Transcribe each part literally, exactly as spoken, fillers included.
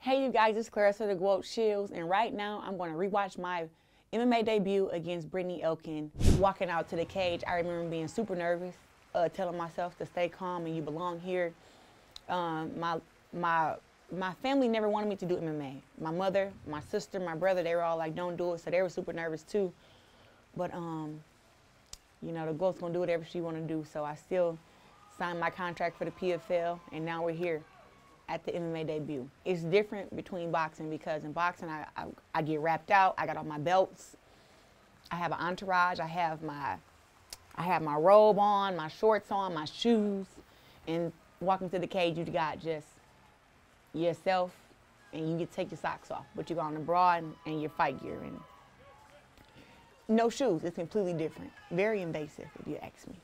Hey you guys, it's Claressa the GWOAT Shields, and right now I'm going to rewatch my M M A debut against Brittney Elkin. Walking out to the cage, I remember being super nervous, uh, telling myself to stay calm and you belong here. Um, my, my, my family never wanted me to do M M A. My mother, my sister, my brother, they were all like, don't do it, so they were super nervous too. But, um, you know, the GWOAT's going to do whatever she want to do, so I still signed my contract for the P F L, and now we're here at the M M A debut. It's different between boxing because in boxing I, I, I get wrapped out, I got all my belts, I have an entourage, I have my I have my robe on, my shorts on, my shoes, and walking to the cage you got just yourself and you get take your socks off, but you got on the bra and, and your fight gear and no shoes. It's completely different. Very invasive if you ask me.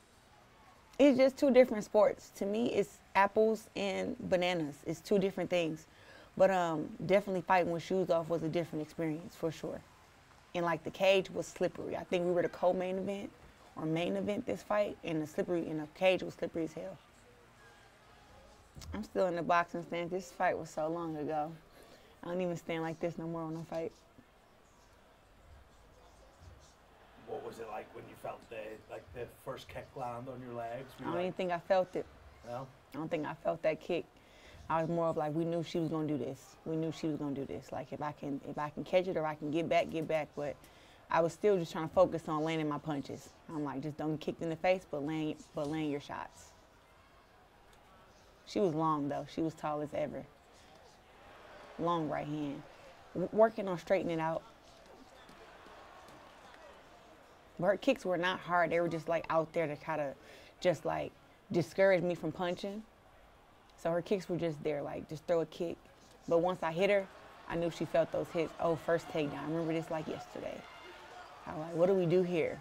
It's just two different sports. To me, it's apples and bananas. It's two different things. But um, definitely fighting with shoes off was a different experience for sure. And like the cage was slippery. I think we were the co-main event or main event this fight, and the slippery and the cage was slippery as hell. I'm still in the boxing stand. This fight was so long ago. I don't even stand like this no more on no fight. What was it like when you felt the like the first kick land on your legs? I don't like, even think I felt it. No? I don't think I felt that kick. I was more of like, we knew she was gonna do this. We knew she was gonna do this. Like if I can if I can catch it or I can get back, get back. But I was still just trying to focus on landing my punches. I'm like, just don't kick in the face, but land but land your shots. She was long though. She was tall as ever. Long right hand. W working on straightening out. But her kicks were not hard. They were just like out there to kind of just like discourage me from punching. So her kicks were just there, like just throw a kick. But once I hit her, I knew she felt those hits. Oh, first takedown. I remember this like yesterday. I was like, what do we do here?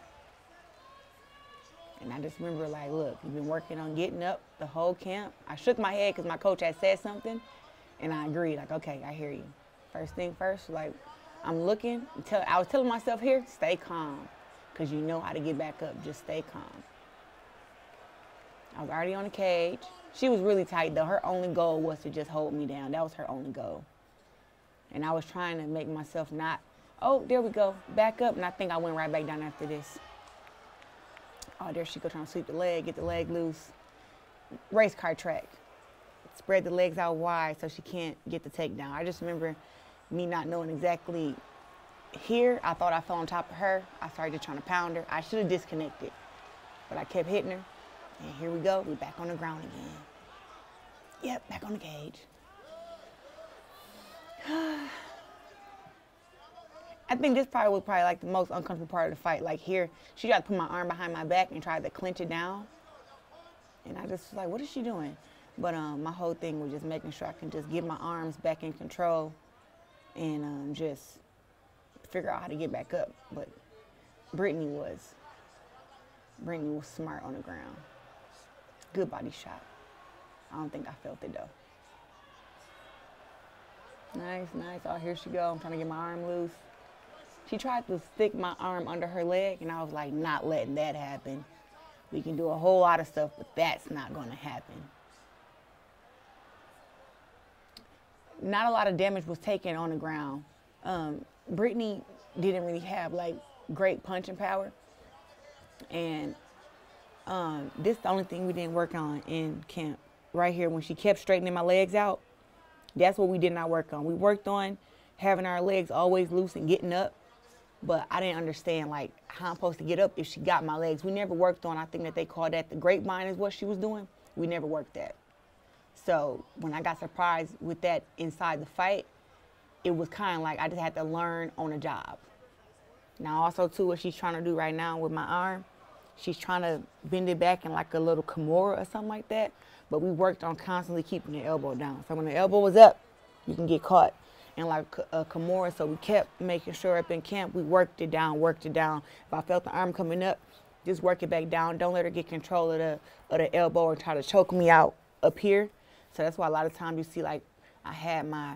And I just remember like, look, you've been working on getting up the whole camp. I shook my head because my coach had said something and I agreed, like, okay, I hear you. First thing first, like I'm looking, until I was telling myself here, stay calm. Because you know how to get back up, just stay calm. I was already on the cage. She was really tight though. Her only goal was to just hold me down. That was her only goal. And I was trying to make myself not, oh, there we go, back up. And I think I went right back down after this. Oh, there she go, trying to sweep the leg, get the leg loose. Race car track. Spread the legs out wide so she can't get the takedown. I just remember me not knowing exactly. Here, I thought I fell on top of her. I started just trying to pound her. I should have disconnected, but I kept hitting her. And here we go, we back on the ground again. Yep, back on the cage. I think this probably was probably like the most uncomfortable part of the fight. Like here, she tried to put my arm behind my back and tried to clinch it down. And I just was like, what is she doing? But um, my whole thing was just making sure I can just get my arms back in control and um, just figure out how to get back up, but Brittney was. Brittney was smart on the ground. Good body shot. I don't think I felt it though. Nice, nice. Oh, here she go. I'm trying to get my arm loose. She tried to stick my arm under her leg, and I was like, not letting that happen. We can do a whole lot of stuff, but that's not going to happen. Not a lot of damage was taken on the ground. Um, Brittney didn't really have like great punching power, and um, this is the only thing we didn't work on in camp. Right here, when she kept straightening my legs out, that's what we did not work on. We worked on having our legs always loose and getting up, but I didn't understand like how I'm supposed to get up if she got my legs. We never worked on, I think that they call that the grapevine is what she was doing. We never worked that. So when I got surprised with that inside the fight, it was kind of like I just had to learn on the job. Now also too, what she's trying to do right now with my arm, she's trying to bend it back in like a little kimura or something like that, but we worked on constantly keeping the elbow down. So when the elbow was up, you can get caught in like a kimura, so we kept making sure up in camp, we worked it down, worked it down. If I felt the arm coming up, just work it back down. Don't let her get control of the, of the elbow or try to choke me out up here. So that's why a lot of times you see like I had my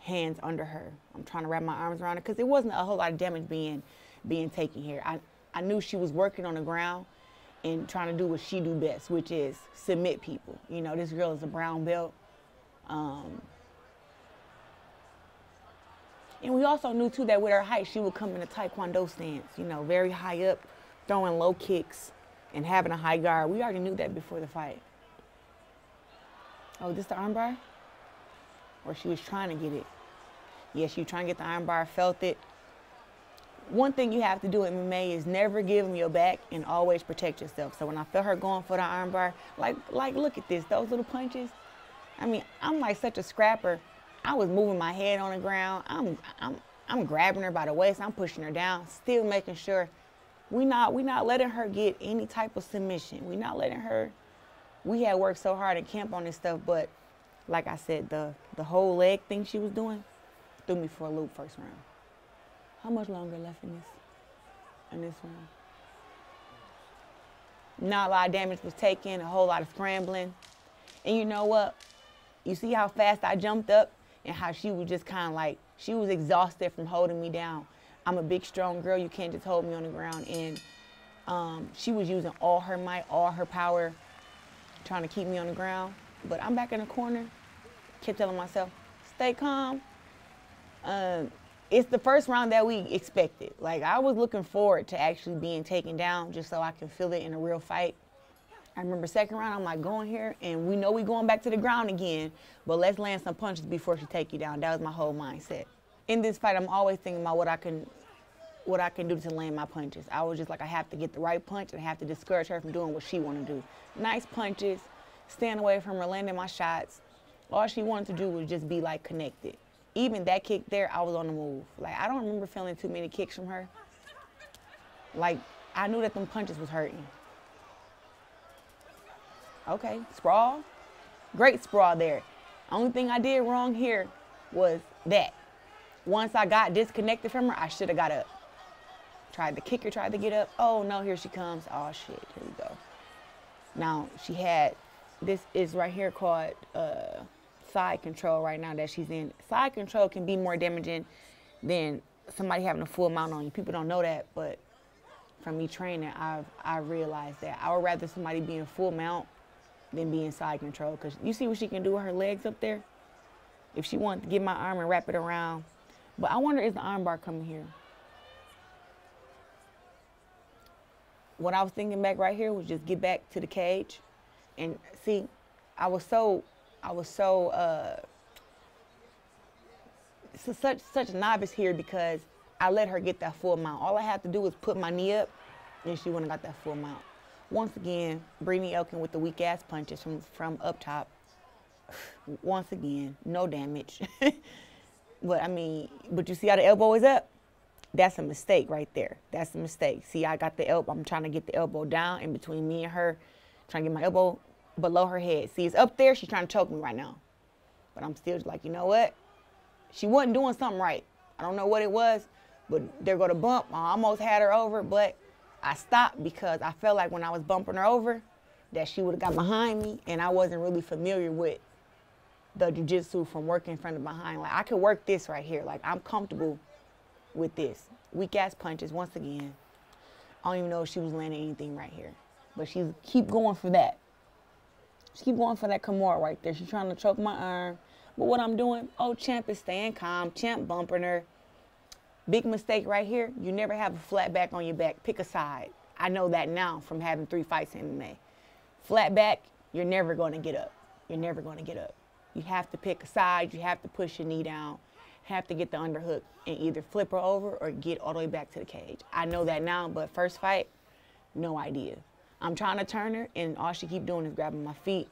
hands under her. I'm trying to wrap my arms around her because it wasn't a whole lot of damage being being taken here. I, I knew she was working on the ground and trying to do what she do best, which is submit people. You know, this girl is a brown belt. Um, And we also knew, too, that with her height, she would come in a Taekwondo stance, you know, very high up, throwing low kicks and having a high guard. We already knew that before the fight. Oh, this the armbar? Or she was trying to get it. Yeah, she was trying to get the armbar, felt it. One thing you have to do in M M A is never give them your back and always protect yourself. So when I felt her going for the armbar, like, like look at this, those little punches. I mean, I'm like such a scrapper. I was moving my head on the ground. I'm, I'm, I'm grabbing her by the waist. I'm pushing her down, still making sure we're not, we not letting her get any type of submission. We're not letting her. We had worked so hard in camp on this stuff, but like I said, the, the whole leg thing she was doing threw me for a loop first round. How much longer left in this, in this round? Not a lot of damage was taken, a whole lot of scrambling. And you know what? You see how fast I jumped up? And how she was just kind of like, she was exhausted from holding me down. I'm a big, strong girl. You can't just hold me on the ground. And um, she was using all her might, all her power, trying to keep me on the ground. But I'm back in the corner. Kept telling myself, stay calm. Um, it's the first round that we expected. Like, I was looking forward to actually being taken down just so I can feel it in a real fight. I remember second round, I'm like, going here, and we know we going back to the ground again, but let's land some punches before she take you down. That was my whole mindset. In this fight, I'm always thinking about what I can, what I can do to land my punches. I was just like, I have to get the right punch, and I have to discourage her from doing what she want to do. Nice punches, staying away from her, landing my shots. All she wanted to do was just be, like, connected. Even that kick there, I was on the move. Like, I don't remember feeling too many kicks from her. Like, I knew that them punches was hurting. Okay, sprawl, great sprawl there. Only thing I did wrong here was that. Once I got disconnected from her, I should have got up. Tried to kick her, tried to get up. Oh no, here she comes. Oh shit, here we go. Now she had, this is right here called uh, side control right now that she's in. Side control can be more damaging than somebody having a full mount on you. People don't know that, but from me training, I've, I realized that. I would rather somebody be in full mount than be in side control, because you see what she can do with her legs up there? If she wanted to get my arm and wrap it around. But I wonder, is the arm bar coming here? What I was thinking back right here was just get back to the cage. And see, I was so, I was so, uh, so such, such a novice here, because I let her get that full mount. All I had to do was put my knee up, and she wouldn't have got that full mount. Once again, Brittney Elkin with the weak-ass punches from, from up top. Once again, no damage. But I mean, but you see how the elbow is up? That's a mistake right there. That's a mistake. See, I got the elbow. I'm trying to get the elbow down in between me and her, trying to get my elbow below her head. See, it's up there. She's trying to choke me right now. But I'm still just like, you know what? She wasn't doing something right. I don't know what it was, but there go the bump. I almost had her over, but I stopped because I felt like when I was bumping her over that she would have got behind me, and I wasn't really familiar with the jiu-jitsu from working in front of behind. Like, I could work this right here. Like, I'm comfortable with this. Weak-ass punches, once again. I don't even know if she was landing anything right here. But she's keep going for that. She keep going for that kimura right there. She's trying to choke my arm. But what I'm doing, oh, champ is staying calm. Champ bumping her. Big mistake right here, you never have a flat back on your back. Pick a side. I know that now from having three fights in M M A. Flat back, you're never going to get up. You're never going to get up. You have to pick a side. You have to push your knee down. Have to get the underhook and either flip her over or get all the way back to the cage. I know that now, but first fight, no idea. I'm trying to turn her, and all she keep doing is grabbing my feet,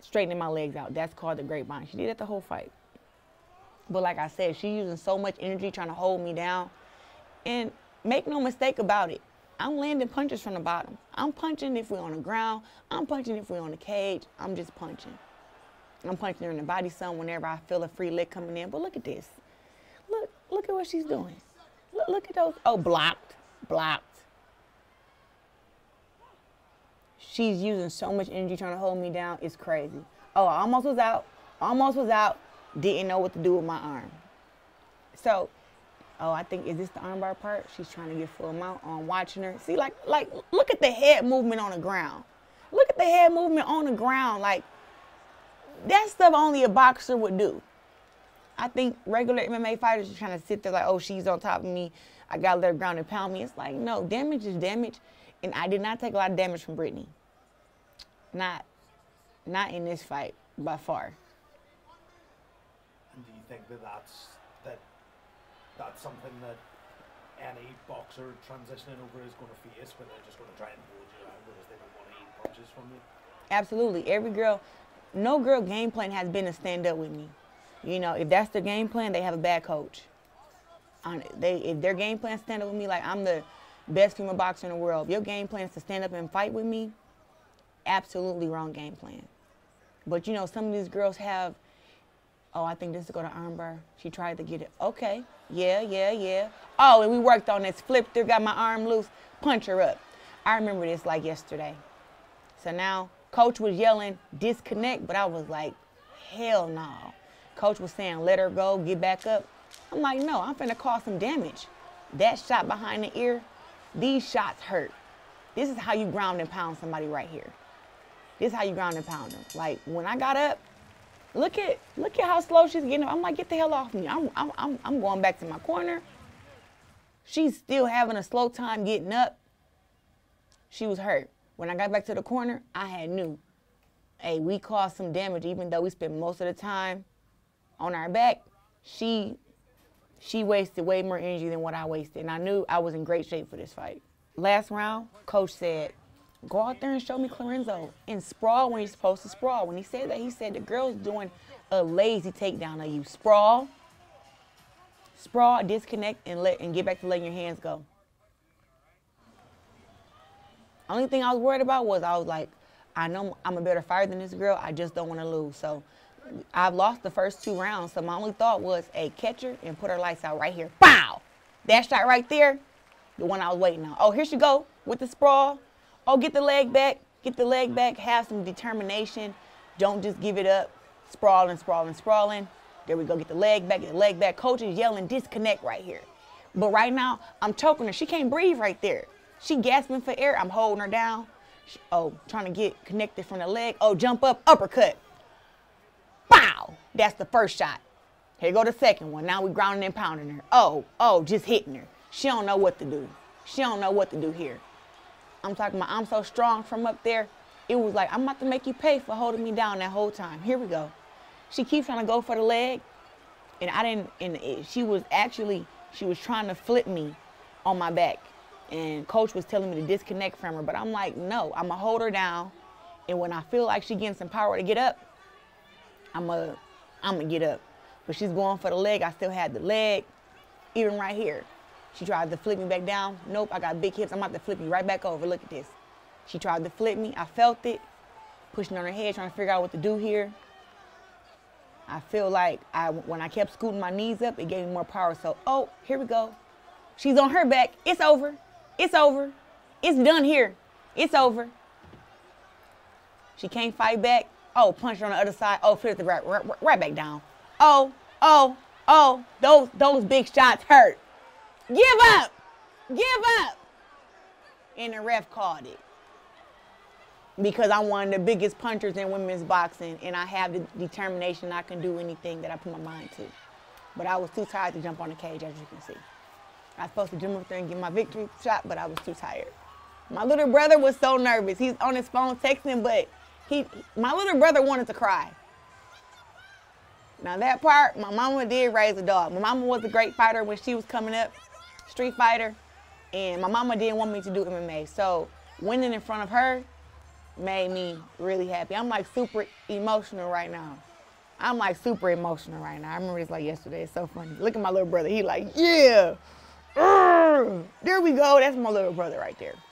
straightening my legs out. That's called the grapevine. She did it the whole fight. But like I said, she's using so much energy trying to hold me down. And make no mistake about it, I'm landing punches from the bottom. I'm punching if we're on the ground. I'm punching if we're on the cage. I'm just punching. I'm punching her in the body some whenever I feel a free lick coming in. But look at this. Look, look at what she's doing. Look, look at those. Oh, blocked, blocked. She's using so much energy trying to hold me down. It's crazy. Oh, I almost was out. Almost was out. Didn't know what to do with my arm. So, oh, I think, is this the armbar part? She's trying to get full mount on watching her. See, like, like, look at the head movement on the ground. Look at the head movement on the ground. Like, that stuff only a boxer would do. I think regular M M A fighters are trying to sit there like, oh, she's on top of me, I gotta let her ground and pound me. It's like, no, damage is damage. And I did not take a lot of damage from Brittney. Not, not in this fight, by far. And do you think that that's, that, that's something that any boxer transitioning over is going to face, where they're just going to try and hold you out because they don't want to eat punches from you? Absolutely. Every girl, no girl game plan has been to stand up with me. You know, if that's their game plan, they have a bad coach. They, if their game plan is stand up with me, like I'm the best female boxer in the world. If your game plan is to stand up and fight with me, absolutely wrong game plan. But you know, some of these girls have, oh, I think this is going to armbar. She tried to get it. Okay, yeah, yeah, yeah. Oh, and we worked on this, flipped her, got my arm loose, punch her up. I remember this like yesterday. So now, coach was yelling, disconnect, but I was like, hell no. Coach was saying, let her go, get back up. I'm like, no, I'm finna cause some damage. That shot behind the ear, these shots hurt. This is how you ground and pound somebody right here. This is how you ground and pound them. Like, when I got up, look at, look at how slow she's getting up. I'm like, get the hell off me. I'm, I'm, I'm, I'm going back to my corner. She's still having a slow time getting up. She was hurt. When I got back to the corner, I had knew, hey, we caused some damage, even though we spent most of the time on our back. She, she wasted way more energy than what I wasted, and I knew I was in great shape for this fight. Last round, coach said, go out there and show me Claressa and sprawl when you're supposed to sprawl. When he said that, he said the girl's doing a lazy takedown of you. Sprawl, sprawl, disconnect, and let and get back to letting your hands go. Only thing I was worried about was I was like, I know I'm a better fighter than this girl, I just don't want to lose. So I've lost the first two rounds, so my only thought was, hey, catch her and put her lights out right here. Pow! That shot right there, the one I was waiting on. Oh, here she go with the sprawl. Oh, get the leg back, get the leg back, have some determination. Don't just give it up. Sprawling, sprawling, sprawling. There we go, get the leg back, get the leg back. Coach is yelling, disconnect right here. But right now, I'm choking her. She can't breathe right there. She gasping for air. I'm holding her down. She, oh, trying to get connected from the leg. Oh, jump up, uppercut. Bow! That's the first shot. Here go the second one. Now we grounding and pounding her. Oh, oh, just hitting her. She don't know what to do. She don't know what to do here. I'm talking about I'm so strong from up there. It was like, I'm about to make you pay for holding me down that whole time. Here we go. She keeps trying to go for the leg. And I didn't, and it, she was actually, she was trying to flip me on my back. And coach was telling me to disconnect from her, but I'm like, no, I'm gonna hold her down. And when I feel like she getting some power to get up, I'm gonna, I'm gonna get up. But she's going for the leg. I still had the leg, even right here. She tried to flip me back down. Nope, I got big hips. I'm about to flip you right back over. Look at this. She tried to flip me. I felt it, pushing on her head, trying to figure out what to do here. I feel like I, when I kept scooting my knees up, it gave me more power. So, oh, here we go. She's on her back. It's over. It's over. It's done here. It's over. She can't fight back. Oh, punch her on the other side. Oh, flip it right, right, right back down. Oh, oh, oh, those, those big shots hurt. Give up. Give up. And the ref called it. Because I'm one of the biggest punchers in women's boxing, and I have the determination I can do anything that I put my mind to. But I was too tired to jump on the cage, as you can see. I was supposed to jump up there and get my victory shot, but I was too tired. My little brother was so nervous. He's on his phone texting, but he, my little brother wanted to cry. Now that part, my mama did raise a dog. My mama was a great fighter when she was coming up, street fighter, and my mama didn't want me to do M M A. So winning in front of her made me really happy. I'm like super emotional right now. I'm like super emotional right now. I remember this like yesterday. It's so funny. Look at my little brother. He like, yeah. There we go. That's my little brother right there.